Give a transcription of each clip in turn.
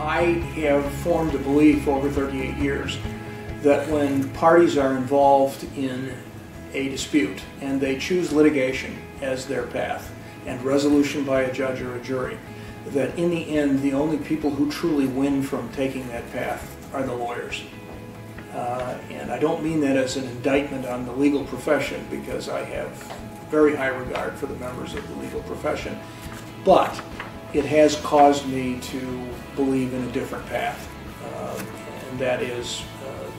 I have formed a belief over 38 years that when parties are involved in a dispute and they choose litigation as their path and resolution by a judge or a jury, that in the end the only people who truly win from taking that path are the lawyers. And I don't mean that as an indictment on the legal profession, because I have very high regard for the members of the legal profession, but it has caused me to believe in a different path, and that is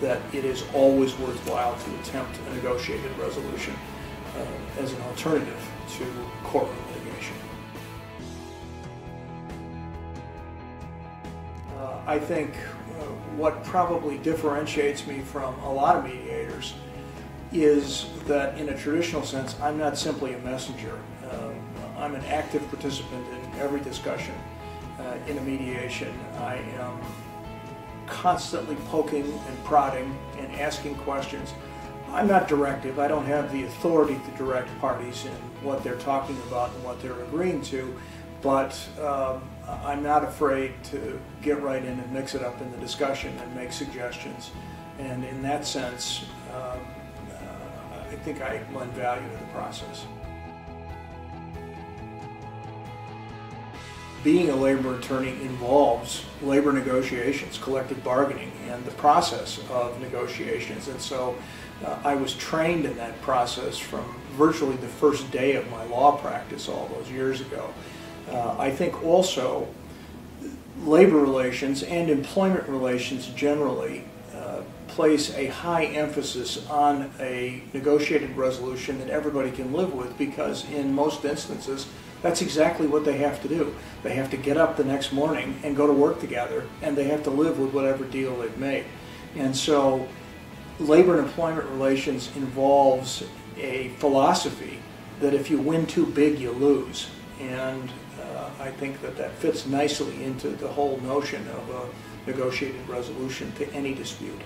that it is always worthwhile to attempt a negotiated resolution as an alternative to courtroom litigation. I think what probably differentiates me from a lot of mediators is that in a traditional sense I'm not simply a messenger. I'm an active participant in every discussion in a mediation. I am constantly poking and prodding and asking questions. I'm not directive. I don't have the authority to direct parties in what they're talking about and what they're agreeing to, but I'm not afraid to get right in and mix it up in the discussion and make suggestions. And in that sense, I think I lend value to the process. Being a labor attorney involves labor negotiations, collective bargaining, and the process of negotiations. And so I was trained in that process from virtually the first day of my law practice all those years ago. I think also labor relations and employment relations generally place a high emphasis on a negotiated resolution that everybody can live with, because in most instances that's exactly what they have to do. They have to get up the next morning and go to work together, and they have to live with whatever deal they've made. And so labor and employment relations involves a philosophy that if you win too big, you lose. And I think that that fits nicely into the whole notion of a negotiated resolution to any dispute.